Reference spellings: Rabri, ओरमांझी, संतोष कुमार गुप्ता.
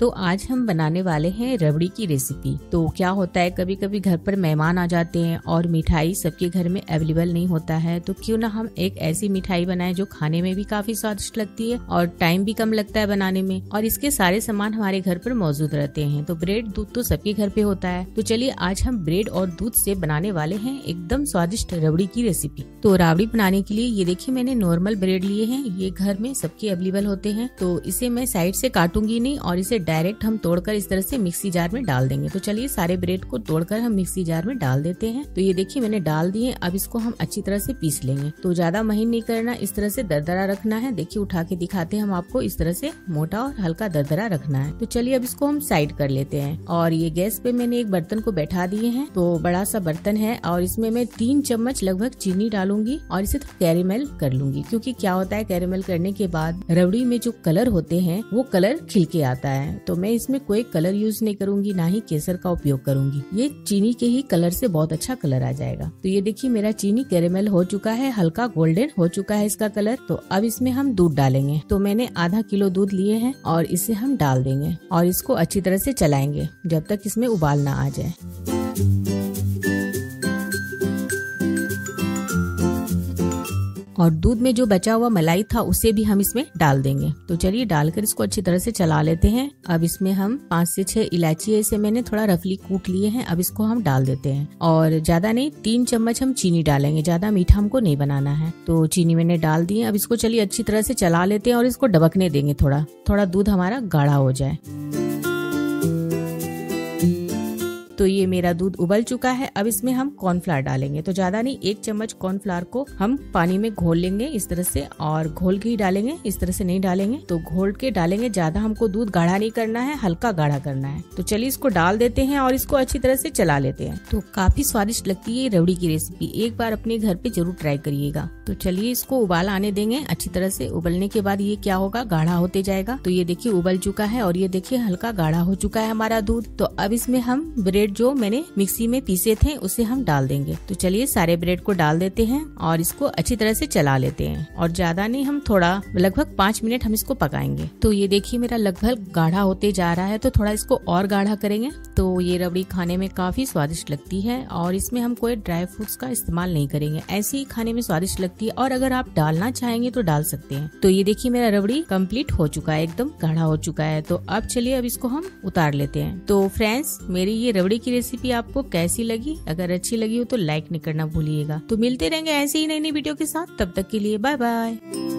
तो आज हम बनाने वाले हैं रबड़ी की रेसिपी। तो क्या होता है, कभी कभी घर पर मेहमान आ जाते हैं और मिठाई सबके घर में अवेलेबल नहीं होता है, तो क्यों ना हम एक ऐसी मिठाई बनाएं जो खाने में भी काफी स्वादिष्ट लगती है और टाइम भी कम लगता है बनाने में, और इसके सारे सामान हमारे घर पर मौजूद रहते हैं। तो ब्रेड दूध तो सबके घर पे होता है। तो चलिए आज हम ब्रेड और दूध से बनाने वाले हैं एकदम स्वादिष्ट रबड़ी की रेसिपी। तो रबड़ी बनाने के लिए ये देखिए मैंने नॉर्मल ब्रेड लिए हैं, ये घर में सबके अवेलेबल होते हैं। तो इसे मैं साइड से काटूंगी नहीं और इसे डायरेक्ट हम तोड़कर इस तरह से मिक्सी जार में डाल देंगे। तो चलिए सारे ब्रेड को तोड़कर हम मिक्सी जार में डाल देते हैं। तो ये देखिए मैंने डाल दिए। अब इसको हम अच्छी तरह से पीस लेंगे। तो ज्यादा महीन नहीं करना, इस तरह से दरदरा रखना है। देखिए उठा के दिखाते हैं हम आपको, इस तरह से मोटा और हल्का दरदरा रखना है। तो चलिए अब इसको हम साइड कर लेते हैं। और ये गैस पे मैंने एक बर्तन को बैठा दिए है। तो बड़ा सा बर्तन है और इसमें मैं 3 चम्मच लगभग चीनी डालूंगी और इसे कैरेमल कर लूंगी, क्योंकि क्या होता है कैरेमल करने के बाद रबड़ी में जो कलर होते हैं वो कलर खिलके आता है। तो मैं इसमें कोई कलर यूज नहीं करूंगी, ना ही केसर का उपयोग करूंगी। ये चीनी के ही कलर से बहुत अच्छा कलर आ जाएगा। तो ये देखिए मेरा चीनी कैरेमल हो चुका है, हल्का गोल्डन हो चुका है इसका कलर। तो अब इसमें हम दूध डालेंगे। तो मैंने आधा किलो दूध लिए हैं और इसे हम डाल देंगे और इसको अच्छी तरह से चलाएंगे जब तक इसमें उबाल ना आ जाए। और दूध में जो बचा हुआ मलाई था उसे भी हम इसमें डाल देंगे। तो चलिए डालकर इसको अच्छी तरह से चला लेते हैं। अब इसमें हम 5 से 6 इलायची है, इसे मैंने थोड़ा रफली कूट लिए हैं। अब इसको हम डाल देते हैं और ज्यादा नहीं, 3 चम्मच हम चीनी डालेंगे, ज्यादा मीठा हमको नहीं बनाना है। तो चीनी मैंने डाल दी है। अब इसको चलिए अच्छी तरह से चला लेते हैं और इसको डबकने देंगे, थोड़ा थोड़ा दूध हमारा गाढ़ा हो जाए। तो ये मेरा दूध उबल चुका है। अब इसमें हम कॉर्नफ्लावर डालेंगे। तो ज्यादा नहीं, 1 चम्मच कॉर्नफ्लावर को हम पानी में घोल लेंगे इस तरह से, और घोल के ही डालेंगे, इस तरह से नहीं डालेंगे। तो घोल के डालेंगे, ज्यादा हमको दूध गाढ़ा नहीं करना है, हल्का गाढ़ा करना है। तो चलिए इसको डाल देते हैं और इसको अच्छी तरह से चला लेते हैं। तो काफी स्वादिष्ट लगती है रबड़ी की रेसिपी, एक बार अपने घर पे जरूर ट्राई करिएगा। तो चलिए इसको उबाल आने देंगे अच्छी तरह से। उबलने के बाद ये क्या होगा, गाढ़ा होते जाएगा। तो ये देखिए उबल चुका है और ये देखिए हल्का गाढ़ा हो चुका है हमारा दूध। तो अब इसमें हम ब्रेड जो मैंने मिक्सी में पीसे थे उसे हम डाल देंगे। तो चलिए सारे ब्रेड को डाल देते हैं और इसको अच्छी तरह से चला लेते हैं। और ज्यादा नहीं, हम थोड़ा लगभग 5 मिनट हम इसको पकाएंगे। तो ये देखिए मेरा लगभग गाढ़ा होते जा रहा है, तो थोड़ा इसको और गाढ़ा करेंगे। तो ये रबड़ी खाने में काफी स्वादिष्ट लगती है और इसमें हम कोई ड्राई फ्रूट्स का इस्तेमाल नहीं करेंगे, ऐसे ही खाने में स्वादिष्ट लगती है। और अगर आप डालना चाहेंगे तो डाल सकते हैं। तो ये देखिए मेरा रबड़ी कम्प्लीट हो चुका है, एकदम गाढ़ा हो चुका है। तो अब चलिए अब इसको हम उतार लेते हैं। तो फ्रेंड्स मेरी ये रबड़ी की रेसिपी आपको कैसी लगी? अगर अच्छी लगी हो तो लाइक नहीं करना भूलिएगा। तो मिलते रहेंगे ऐसे ही नई नई वीडियो के साथ, तब तक के लिए बाय बाय।